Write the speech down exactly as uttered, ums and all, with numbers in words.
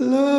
Love.